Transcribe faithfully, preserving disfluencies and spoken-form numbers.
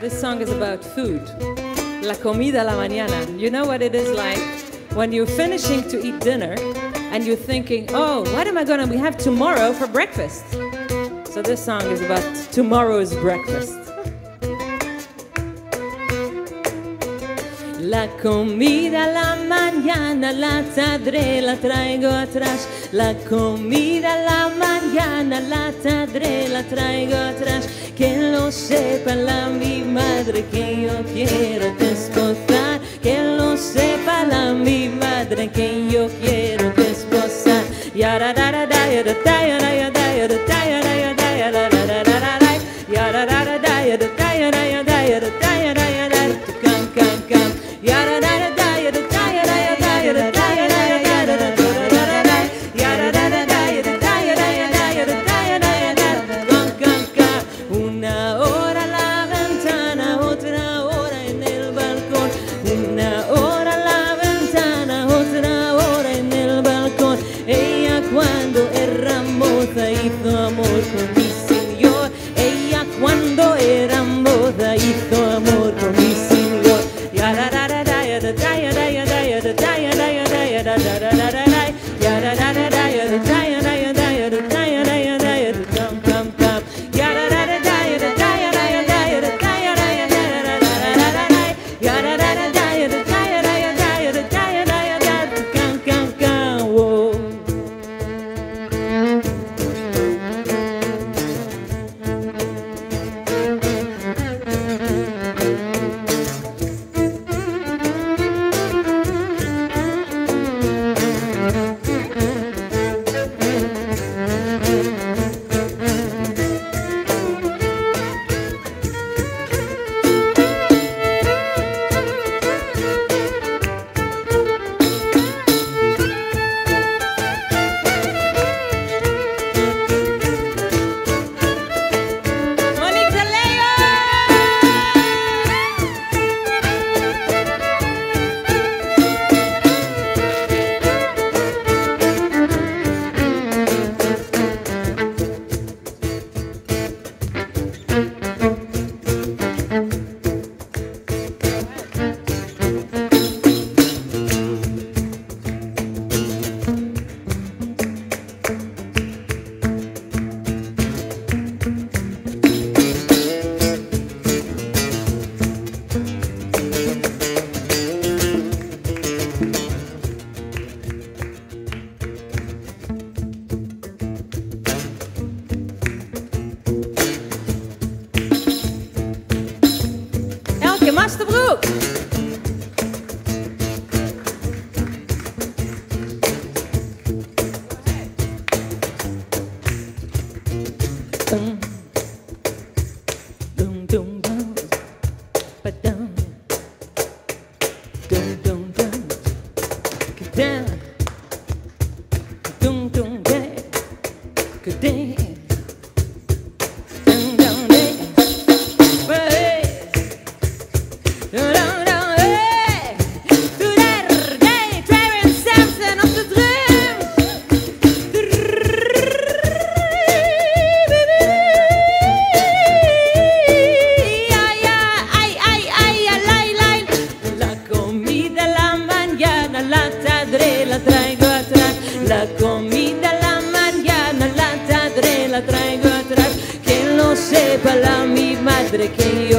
This song is about food. La comida a la mañana. You know what it is like when you're finishing to eat dinner and you're thinking, oh, what am I going to have tomorrow for breakfast? So this song is about tomorrow's breakfast. La comida a la mañana la tendré, la traigo atrás. La comida a la mañana la tendré, la traigo atrás. Que lo sepa la mi madre que yo quiero desposar. Que lo sepa la mi madre que yo quiero desposar. Yara da da da ya da da ya da ya da ya da da ya da ya da ya da da da da da da. Yara da da da ya da da ya da ya da ya da da ya da ya da da. Come come come. Yara da da da ya da da ya da ya da ya da da ya da ya da da da da da. Yara da da da ya da da ya da ya da ya da da ya da ya da. Come come come. Una hora a la ventana, otra hora en el balcón. Una hora a la ventana, otra hora en el balcón. Ella cuando era moza hizo amor con mi señor. Ella cuando era moza hizo amor con mi señor. Yara da da da ya da da ya da ya da ya da da ya da ya da ya da da da da da. Yara da da da ya da da ya da ya da ya da da ya da ya da ya da. Come come come. Yara da da da ya da da ya da ya da ya da da ya da ya da ya da da da da da. Yara da da da ya da da ya da ya da ya da da ya da ya da. Come come come. Whoa. Traigo atrás, que no sepa la mi madre que